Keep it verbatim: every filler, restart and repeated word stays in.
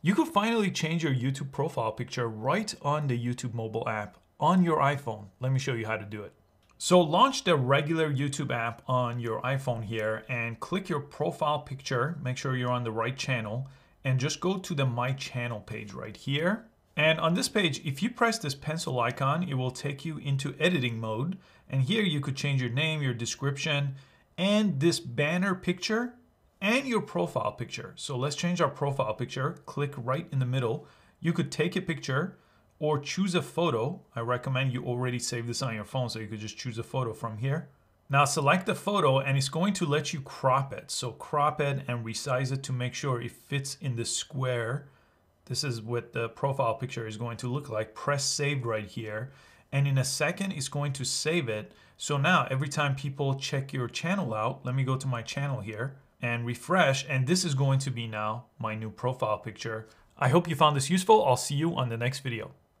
You can finally change your YouTube profile picture right on the YouTube mobile app on your iPhone. Let me show you how to do it. So launch the regular YouTube app on your iPhone here and click your profile picture. Make sure you're on the right channel and just go to the My Channel page right here. And on this page, if you press this pencil icon, it will take you into editing mode. And here you could change your name, your description, and this banner picture and your profile picture. So let's change our profile picture. Click right in the middle. You could take a picture or choose a photo. I recommend you already save this on your phone, so you could just choose a photo from here. Now select the photo and it's going to let you crop it. So crop it and resize it to make sure it fits in the square. This is what the profile picture is going to look like. Press save right here. And in a second, it's going to save it. So now every time people check your channel out, let me go to my channel here and refresh. And this is going to be now my new profile picture. I hope you found this useful. I'll see you on the next video.